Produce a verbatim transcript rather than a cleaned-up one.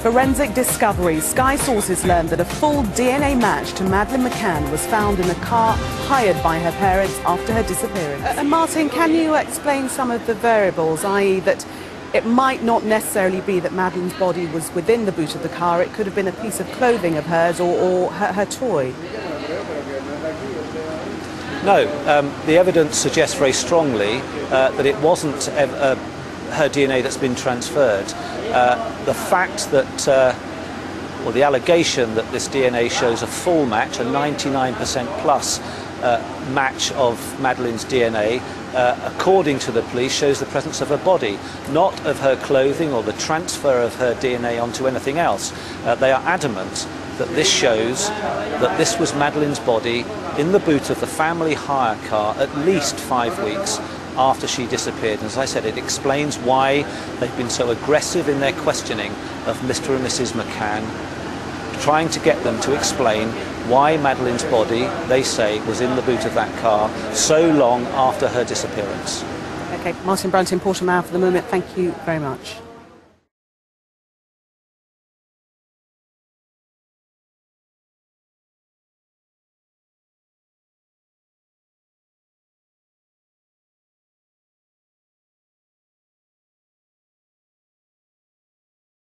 Forensic discovery. Sky sources learned that a full D N A match to Madeleine McCann was found in a car hired by her parents after her disappearance. Uh, and Martin, can you explain some of the variables, that is that it might not necessarily be that Madeleine's body was within the boot of the car, it could have been a piece of clothing of hers or, or her, her toy? No, um, the evidence suggests very strongly uh, that it wasn't ev uh, her D N A that's been transferred. Uh, the fact that, uh, or the allegation that this D N A shows a full match, a ninety-nine percent plus uh, match of Madeleine's D N A, uh, according to the police, shows the presence of her body, not of her clothing or the transfer of her D N A onto anything else. Uh, they are adamant that this shows that this was Madeleine's body in the boot of the family hire car at least five weeks after she disappeared. And as I said, it explains why they've been so aggressive in their questioning of Mister and Missus McCann, trying to get them to explain why Madeleine's body, they say, was in the boot of that car so long after her disappearance. OK, Martin Brunton, Portimao for the moment, thank you very much.